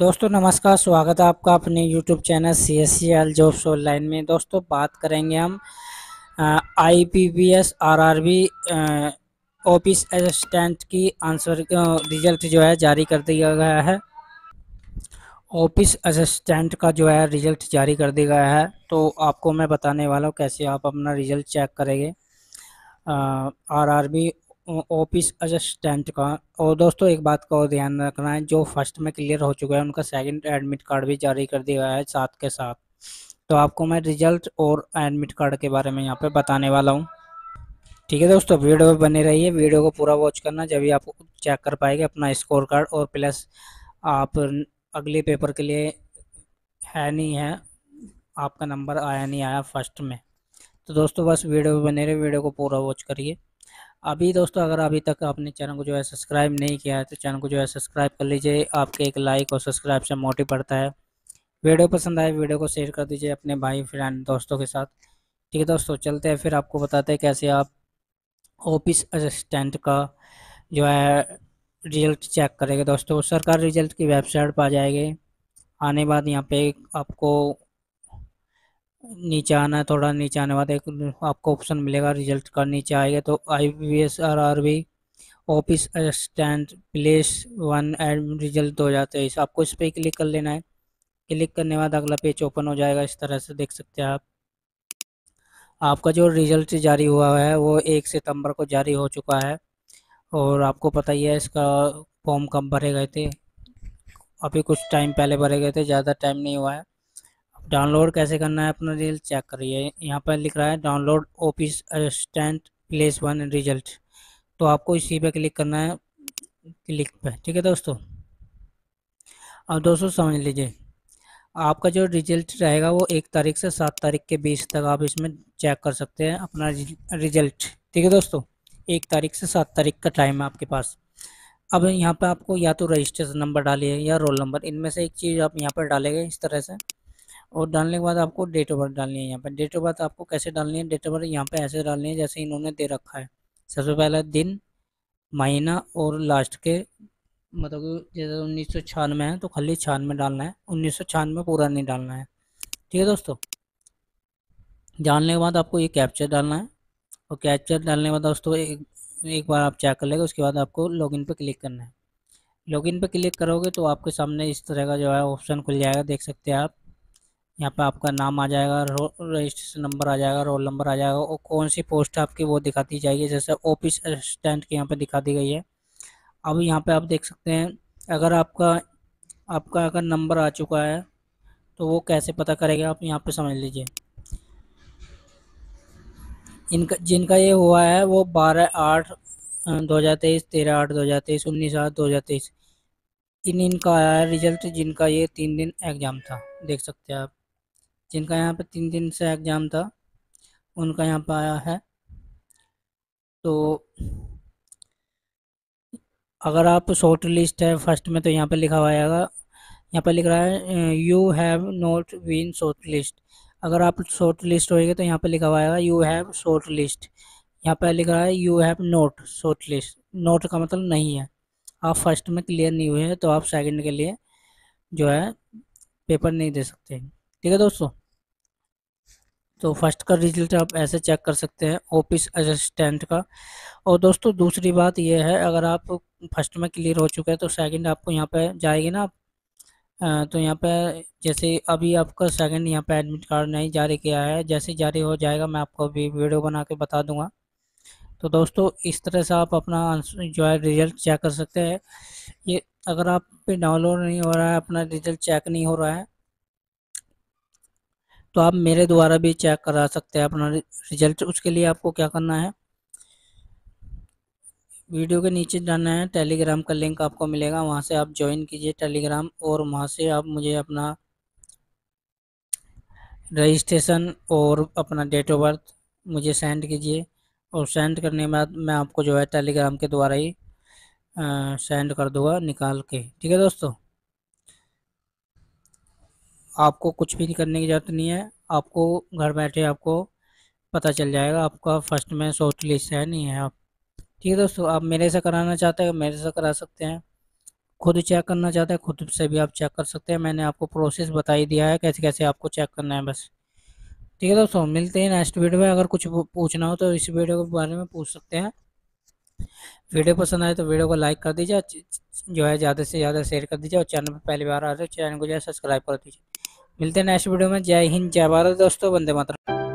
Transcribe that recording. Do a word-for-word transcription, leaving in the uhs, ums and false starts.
दोस्तों नमस्कार, स्वागत है आपका अपने YouTube channel C S C L jobs online में। दोस्तों बात करेंगे हम I P B S R R B office assistant की। आंसर रिजल्ट जो है जारी कर दिया गया है, ऑफिस असिस्टेंट का जो है रिज़ल्ट जारी कर दिया गया है। तो आपको मैं बताने वाला हूँ कैसे आप अपना रिज़ल्ट चेक करेंगे R R B office assistant का। और दोस्तों एक बात का और ध्यान रखना है, जो फर्स्ट में क्लियर हो चुका है उनका सेकंड एडमिट कार्ड भी जारी कर दिया है साथ के साथ। तो आपको मैं रिजल्ट और एडमिट कार्ड के बारे में यहाँ पे बताने वाला हूँ। ठीक है दोस्तों, वीडियो में बने रहिए, वीडियो को पूरा वॉच करना, जब भी आप चेक कर पाएंगे अपना स्कोर कार्ड। और प्लस आप अगले पेपर के लिए है नहीं है, आपका नंबर आया नहीं आया फर्स्ट में। तो दोस्तों बस वीडियो में बने रहे, वीडियो को पूरा वॉच करिए। अभी दोस्तों अगर अभी तक आपने चैनल को जो है सब्सक्राइब नहीं किया है तो चैनल को जो है सब्सक्राइब कर लीजिए, आपके एक लाइक और सब्सक्राइब से मोटिव पड़ता है। वीडियो पसंद आए वीडियो को शेयर कर दीजिए अपने भाई फ्रेंड दोस्तों के साथ। ठीक है दोस्तों, चलते हैं फिर आपको बताते हैं कैसे आप ऑफिस असिस्टेंट का जो है रिजल्ट चेक करेंगे। दोस्तों सरकार रिजल्ट की वेबसाइट पर आ जाएगी, आने बाद यहाँ पर आपको नीचे आना है, थोड़ा नीचे आने बाद एक आपको ऑप्शन मिलेगा रिजल्ट का, नीचे आएगा तो I P S R R B office assistant place one and result दो हज़ार तेईस। आपको इस पर क्लिक कर लेना है, क्लिक करने बाद अगला पेज ओपन हो जाएगा। इस तरह से देख सकते हैं आप, आपका जो रिजल्ट जारी हुआ है वो एक सितंबर को जारी हो चुका है। और आपको पता ही है इसका फॉर्म कब भरे गए थे, अभी कुछ टाइम पहले भरे गए थे, ज़्यादा टाइम नहीं हुआ है। डाउनलोड कैसे करना है अपना रिजल्ट चेक करिए, यहाँ पर लिख रहा है download office assistant place one result. तो आपको इसी पे क्लिक करना है, क्लिक पे। ठीक है दोस्तों, अब दोस्तों समझ लीजिए आपका जो रिजल्ट रहेगा वो एक तारीख से सात तारीख के बीच तक आप इसमें चेक कर सकते हैं अपना रिजल्ट। ठीक है दोस्तों, एक तारीख से सात तारीख का टाइम है आपके पास। अब यहाँ पर आपको या तो रजिस्ट्रेशन नंबर डालिए या रोल नंबर, इनमें से एक चीज़ आप यहाँ पर डालेंगे इस तरह से। और डालने के बाद आपको डेट ऑफ बर्थ डालनी है। यहाँ पर डेट ऑफ बर्थ आपको कैसे डालनी है, डेट ऑफ बर्थ यहाँ पे ऐसे डालनी है जैसे इन्होंने दे रखा है। सबसे पहला दिन, महीना और लास्ट के, मतलब जैसे उन्नीस सौ छियानवे है तो खाली छियानवे डालना है, उन्नीस सौ छियानवे पूरा नहीं डालना है। ठीक है दोस्तों, डालने के बाद आपको ये कैप्चर डालना है। और कैप्चर डालने के बाद दोस्तों एक, एक बार आप चेक कर लेंगे, उसके बाद आपको लॉगिन पर क्लिक करना है। लॉगिन पर क्लिक करोगे तो आपके सामने इस तरह का जो है ऑप्शन खुल जाएगा, देख सकते हैं आप। यहाँ पे आपका नाम आ जाएगा, रजिस्ट्रेशन नंबर आ जाएगा, रोल नंबर आ जाएगा और कौन सी पोस्ट आपकी वो दिखा दी जाएगी, जैसे ऑफिस असिस्टेंट की यहाँ पे दिखा दी गई है। अब यहाँ पे आप देख सकते हैं अगर आपका आपका अगर नंबर आ चुका है तो वो कैसे पता करेगा, आप यहाँ पे समझ लीजिए। इनका जिनका ये हुआ है वो बारह आठ दो हज़ार तेईस तेरह आठ दो हज़ार तेईस उन्नीस आठ दो हज़ार तेईस इन इनका आया है रिजल्ट, जिनका ये तीन दिन एग्ज़ाम था। देख सकते हैं आप, जिनका यहाँ पे तीन दिन से एग्ज़ाम था उनका यहाँ पे आया है। तो अगर आप शॉर्ट लिस्ट है फर्स्ट में तो यहाँ पे लिखा हुआ आएगा, यहाँ पे लिख रहा है you have not been shortlist. अगर आप शॉर्ट लिस्ट होएगा तो यहाँ पे लिखा हुआ आएगा यू हैव शॉर्ट लिस्ट, यहाँ पे लिख रहा है you have not shortlist. Not का मतलब नहीं है, आप फर्स्ट में क्लियर नहीं हुए हैं तो आप सेकेंड के लिए जो है पेपर नहीं दे सकते। ठीक है दोस्तों, तो फर्स्ट का रिजल्ट आप ऐसे चेक कर सकते हैं ऑफिस असिस्टेंट का। और दोस्तों दूसरी बात यह है, अगर आप फर्स्ट में क्लियर हो चुके हैं तो सेकंड आपको यहाँ पे जाएगी ना आप, तो यहाँ पे जैसे अभी आपका सेकंड यहाँ पे एडमिट कार्ड नहीं जारी किया है, जैसे जारी हो जाएगा मैं आपको अभी वीडियो बना के बता दूँगा। तो दोस्तों इस तरह से आप अपना जो है रिजल्ट चेक कर सकते हैं। ये अगर आप पे डाउनलोड नहीं हो रहा है, अपना रिजल्ट चेक नहीं हो रहा है तो आप मेरे द्वारा भी चेक करा सकते हैं अपना रिजल्ट। उसके लिए आपको क्या करना है, वीडियो के नीचे जाना है, टेलीग्राम का लिंक आपको मिलेगा, वहां से आप ज्वाइन कीजिए टेलीग्राम। और वहां से आप मुझे अपना रजिस्ट्रेशन और अपना डेट ऑफ बर्थ मुझे सेंड कीजिए, और सेंड करने के बाद मैं आपको जो है टेलीग्राम के द्वारा ही आ, सेंड कर दूँगा निकाल के। ठीक है दोस्तों, आपको कुछ भी करने की ज़रूरत नहीं है, आपको घर बैठे आपको पता चल जाएगा आपका फर्स्ट में शॉर्ट लिस्ट है नहीं है आप। ठीक है दोस्तों, आप मेरे से कराना चाहते हैं मेरे से करा सकते हैं, खुद चेक करना चाहते हैं खुद से भी आप चेक कर सकते हैं। मैंने आपको प्रोसेस बताई दिया है कैसे कैसे आपको चेक करना है बस। ठीक है दोस्तों, मिलते हैं नेक्स्ट वीडियो में। अगर कुछ पूछना हो तो इस वीडियो के बारे में पूछ सकते हैं। वीडियो पसंद आए तो वीडियो को लाइक कर दीजिए, जो है ज़्यादा से ज़्यादा शेयर कर दीजिए, और चैनल पर पहली बार आ रहे हो चैनल को जो है सब्सक्राइब कर दीजिए। मिलते हैं नेक्स्ट वीडियो में। जय हिंद, जय भारत दोस्तों, वंदे मातरम।